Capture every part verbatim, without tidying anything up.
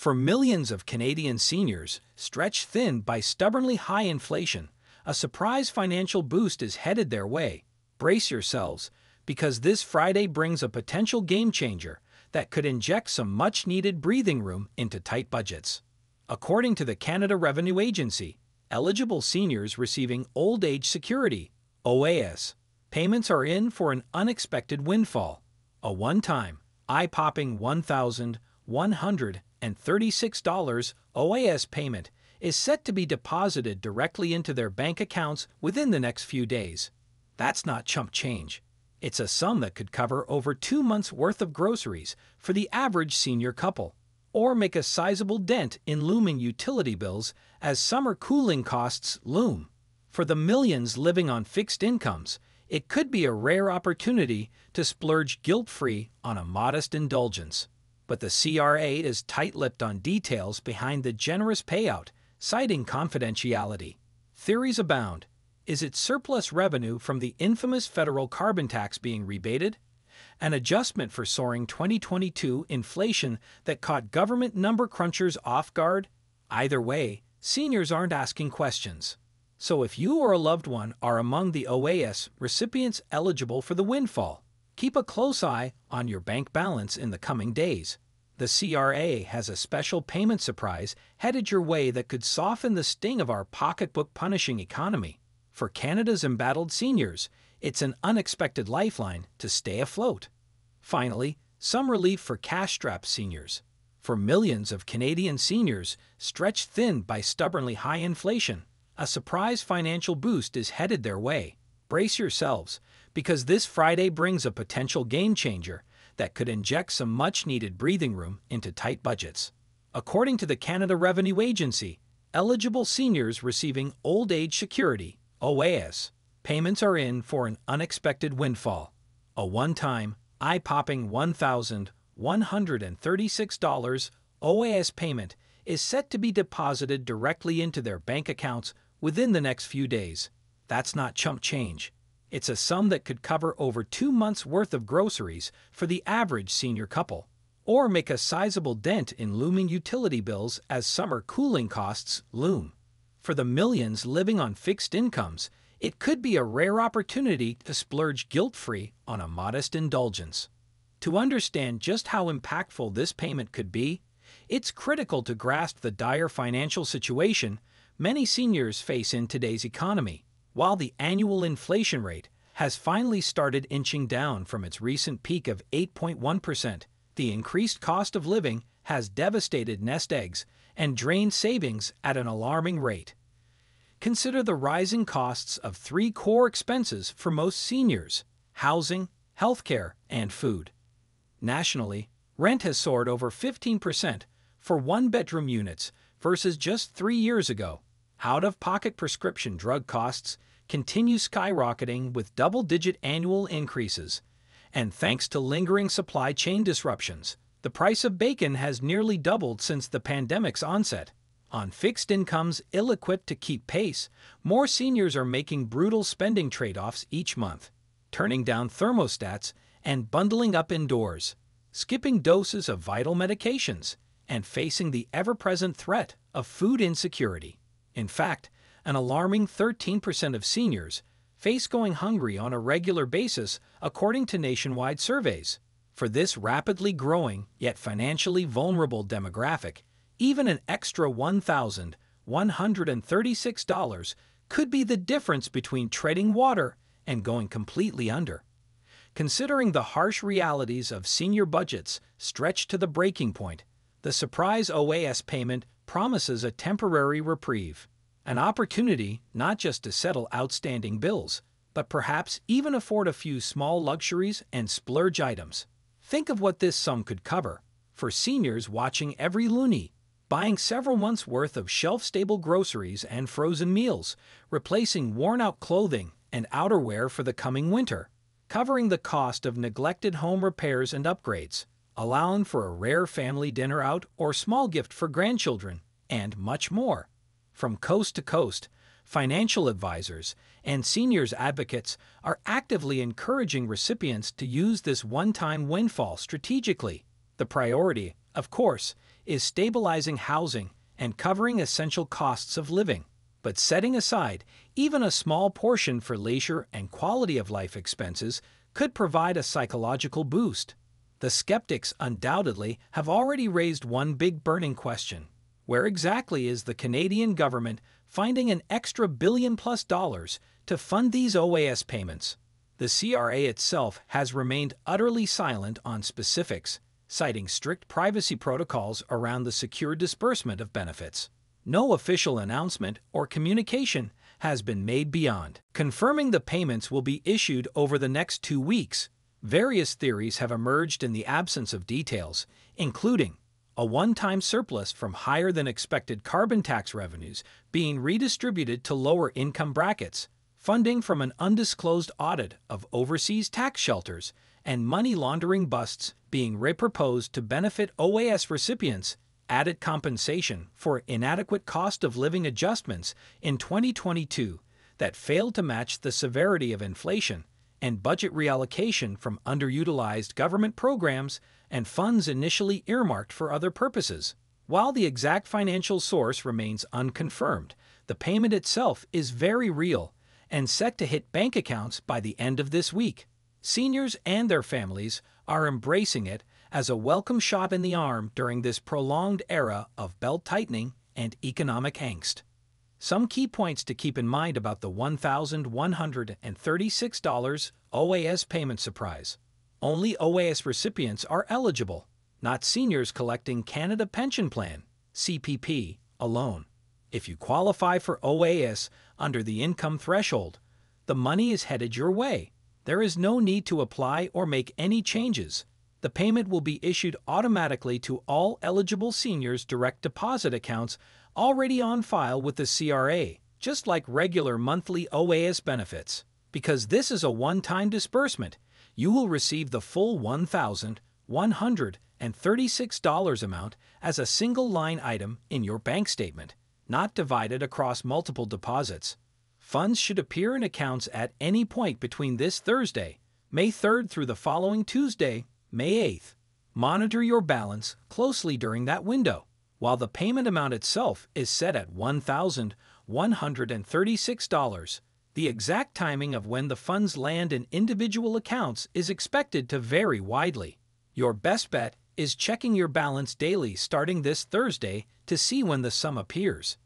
For millions of Canadian seniors, stretched thin by stubbornly high inflation, a surprise financial boost is headed their way. Brace yourselves, because this Friday brings a potential game-changer that could inject some much-needed breathing room into tight budgets. According to the Canada Revenue Agency, eligible seniors receiving Old Age Security (O A S) payments are in for an unexpected windfall, a one-time, eye-popping one thousand one hundred thirty-six dollars O A S payment is set to be deposited directly into their bank accounts within the next few days. That's not chump change. It's a sum that could cover over two months' worth of groceries for the average senior couple, or make a sizable dent in looming utility bills as summer cooling costs loom. For the millions living on fixed incomes, it could be a rare opportunity to splurge guilt-free on a modest indulgence. But the C R A is tight-lipped on details behind the generous payout, citing confidentiality. Theories abound. Is it surplus revenue from the infamous federal carbon tax being rebated? An adjustment for soaring twenty twenty-two inflation that caught government number crunchers off guard? Either way, seniors aren't asking questions. So if you or a loved one are among the O A S recipients eligible for the windfall, keep a close eye on your bank balance in the coming days. The C R A has a special payment surprise headed your way that could soften the sting of our pocketbook-punishing economy. For Canada's embattled seniors, it's an unexpected lifeline to stay afloat. Finally, some relief for cash-strapped seniors. For millions of Canadian seniors stretched thin by stubbornly high inflation, a surprise financial boost is headed their way. Brace yourselves, because this Friday brings a potential game-changer that could inject some much-needed breathing room into tight budgets. According to the Canada Revenue Agency, eligible seniors receiving Old Age Security (O A S) payments are in for an unexpected windfall, a one-time, eye-popping one thousand one hundred thirty-six dollars O A S payment is set to be deposited directly into their bank accounts within the next few days. That's not chump change. It's a sum that could cover over two months' worth of groceries for the average senior couple, or make a sizable dent in looming utility bills as summer cooling costs loom. For the millions living on fixed incomes, it could be a rare opportunity to splurge guilt-free on a modest indulgence. To understand just how impactful this payment could be, it's critical to grasp the dire financial situation many seniors face in today's economy. While the annual inflation rate has finally started inching down from its recent peak of eight point one percent, the increased cost of living has devastated nest eggs and drained savings at an alarming rate. Consider the rising costs of three core expenses for most seniors: housing, healthcare, and food. Nationally, rent has soared over fifteen percent for one-bedroom units versus just three years ago. Out-of-pocket prescription drug costs continue skyrocketing with double-digit annual increases, and thanks to lingering supply chain disruptions, the price of bacon has nearly doubled since the pandemic's onset. On fixed incomes ill-equipped to keep pace, more seniors are making brutal spending trade-offs each month, turning down thermostats and bundling up indoors, skipping doses of vital medications, and facing the ever-present threat of food insecurity. In fact, an alarming thirteen percent of seniors face going hungry on a regular basis, according to nationwide surveys. For this rapidly growing yet financially vulnerable demographic, even an extra one thousand one hundred thirty-six dollars could be the difference between treading water and going completely under. Considering the harsh realities of senior budgets stretched to the breaking point, the surprise O A S payment promises a temporary reprieve, an opportunity not just to settle outstanding bills, but perhaps even afford a few small luxuries and splurge items. Think of what this sum could cover for seniors watching every loonie, buying several months' worth of shelf-stable groceries and frozen meals, replacing worn-out clothing and outerwear for the coming winter, covering the cost of neglected home repairs and upgrades, allowing for a rare family dinner out or small gift for grandchildren, and much more. From coast to coast, financial advisors and seniors advocates are actively encouraging recipients to use this one-time windfall strategically. The priority of course, is stabilizing housing and covering essential costs of living. But setting aside even a small portion for leisure and quality of life expenses could provide a psychological boost. The skeptics undoubtedly have already raised one big burning question. Where exactly is the Canadian government finding an extra billion plus dollars to fund these O A S payments? The C R A itself has remained utterly silent on specifics, citing strict privacy protocols around the secure disbursement of benefits. No official announcement or communication has been made beyond confirming the payments will be issued over the next two weeks. Various theories have emerged in the absence of details, including a one-time surplus from higher-than-expected carbon tax revenues being redistributed to lower-income brackets, funding from an undisclosed audit of overseas tax shelters, and money laundering busts being repurposed to benefit O A S recipients, added compensation for inadequate cost-of-living adjustments in twenty twenty-two that failed to match the severity of inflation, and budget reallocation from underutilized government programs and funds initially earmarked for other purposes. While the exact financial source remains unconfirmed, the payment itself is very real and set to hit bank accounts by the end of this week. Seniors and their families are embracing it as a welcome shot in the arm during this prolonged era of belt tightening and economic angst. Some key points to keep in mind about the one thousand one hundred thirty-six dollar O A S payment surprise. Only O A S recipients are eligible, not seniors collecting Canada Pension Plan, C P P, alone. If you qualify for O A S under the income threshold, the money is headed your way. There is no need to apply or make any changes. The payment will be issued automatically to all eligible seniors' direct deposit accounts already on file with the C R A, just like regular monthly O A S benefits. Because this is a one-time disbursement, you will receive the full one thousand one hundred thirty-six dollar amount as a single line item in your bank statement, not divided across multiple deposits. Funds should appear in accounts at any point between this Thursday, May third through the following Tuesday, May eighth. Monitor your balance closely during that window. While the payment amount itself is set at one thousand one hundred thirty-six dollars, the exact timing of when the funds land in individual accounts is expected to vary widely. Your best bet is checking your balance daily starting this Thursday to see when the sum appears.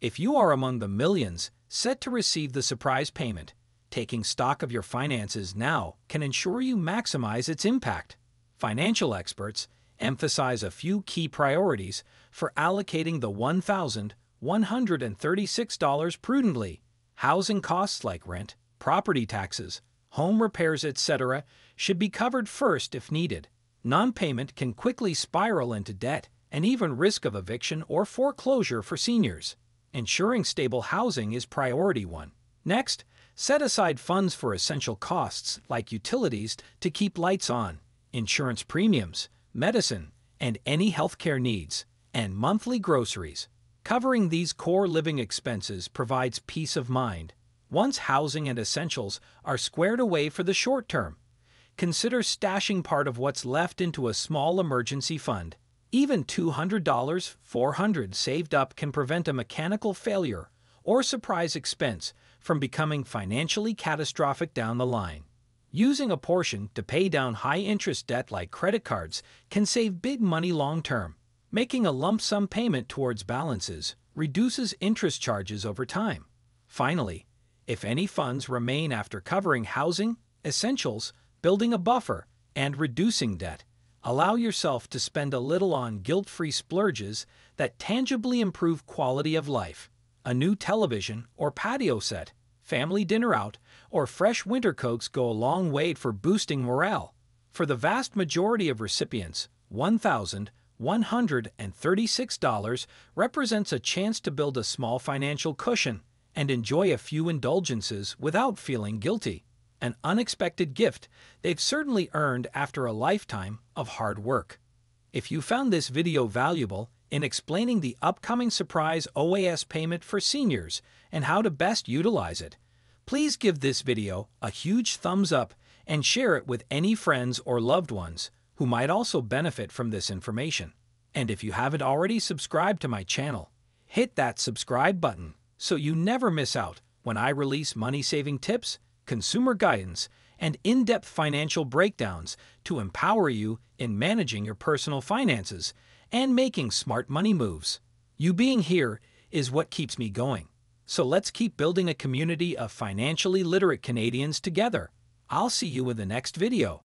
If you are among the millions set to receive the surprise payment, taking stock of your finances now can ensure you maximize its impact. Financial experts emphasize a few key priorities for allocating the one thousand one hundred thirty-six dollars prudently. Housing costs like rent, property taxes, home repairs, et cetera should be covered first if needed. Non-payment can quickly spiral into debt and even risk of eviction or foreclosure for seniors. Ensuring stable housing is priority one. Next, set aside funds for essential costs like utilities to keep lights on, insurance premiums, medicine, and any healthcare needs, and monthly groceries. Covering these core living expenses provides peace of mind. Once housing and essentials are squared away for the short term, consider stashing part of what's left into a small emergency fund. Even two hundred dollars, four hundred dollars saved up can prevent a mechanical failure or surprise expense from becoming financially catastrophic down the line. Using a portion to pay down high-interest debt like credit cards can save big money long-term. Making a lump-sum payment towards balances reduces interest charges over time. Finally, if any funds remain after covering housing, essentials, building a buffer, and reducing debt, allow yourself to spend a little on guilt-free splurges that tangibly improve quality of life. A new television or patio set, family dinner out, or fresh winter coats go a long way for boosting morale. For the vast majority of recipients, one thousand one hundred thirty-six dollars represents a chance to build a small financial cushion and enjoy a few indulgences without feeling guilty. An unexpected gift they've certainly earned after a lifetime of hard work. If you found this video valuable in explaining the upcoming surprise O A S payment for seniors and how to best utilize it, please give this video a huge thumbs up and share it with any friends or loved ones who might also benefit from this information. And if you haven't already subscribed to my channel, hit that subscribe button so you never miss out when I release money-saving tips, consumer guidance, and in-depth financial breakdowns to empower you in managing your personal finances and making smart money moves. You being here is what keeps me going. So let's keep building a community of financially literate Canadians together. I'll see you in the next video.